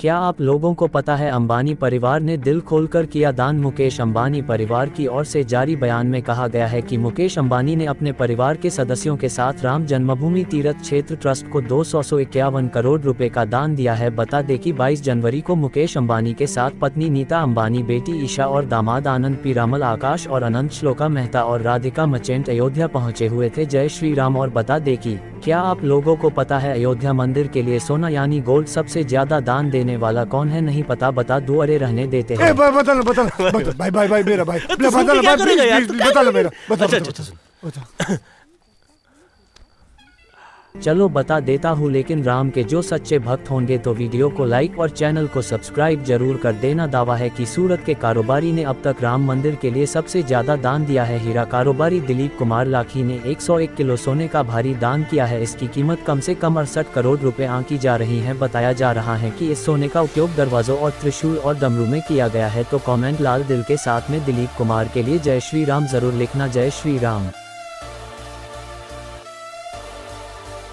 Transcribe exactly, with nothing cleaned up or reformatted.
क्या आप लोगों को पता है अंबानी परिवार ने दिल खोलकर किया दान। मुकेश अंबानी परिवार की ओर से जारी बयान में कहा गया है कि मुकेश अंबानी ने अपने परिवार के सदस्यों के साथ राम जन्मभूमि तीर्थ क्षेत्र ट्रस्ट को दो सौ इक्यावन करोड़ रुपए का दान दिया है। बता दें कि बाईस जनवरी को मुकेश अंबानी के साथ पत्नी नीता अंबानी, बेटी ईशा और दामाद आनंद पीरामल, आकाश और अनंत, श्लोका मेहता और राधिका मचेंट अयोध्या पहुँचे हुए थे। जय श्री राम। और बता दें कि क्या आप लोगों को पता है अयोध्या मंदिर के लिए सोना यानी गोल्ड सबसे ज्यादा दान देने वाला कौन है? नहीं पता, बता दो। अरे रहने देते हैं। बदल बदल बदल भाई भाई भाई मेरा भाई बदल बदल मेरा बदल। चलो बता देता हूँ, लेकिन राम के जो सच्चे भक्त होंगे तो वीडियो को लाइक और चैनल को सब्सक्राइब जरूर कर देना। दावा है कि सूरत के कारोबारी ने अब तक राम मंदिर के लिए सबसे ज्यादा दान दिया है। हीरा कारोबारी दिलीप कुमार लाखी ने एक सौ एक किलो सोने का भारी दान किया है। इसकी कीमत कम से कम अड़सठ करोड़ रुपए आंकी जा रही है। बताया जा रहा है कि इस सोने का उपयोग दरवाजों और त्रिशूल और डमरू में किया गया है। तो कॉमेंट लाल दिल के साथ में दिलीप कुमार के लिए जय श्री राम जरूर लिखना। जय श्री राम।